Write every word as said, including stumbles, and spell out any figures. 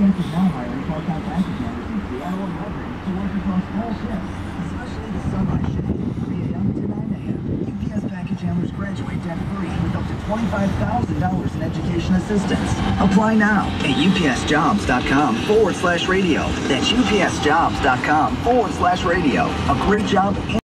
T N T now hiring part-time package managers in Seattle and Oregon to work across all shifts, especially the sunrise shift from eight a m to nine a m U P S package handlers graduate debt-free with up to twenty-five thousand dollars in education assistance. Apply now at upsjobs.com forward slash radio. That's upsjobs.com forward slash radio. A great job.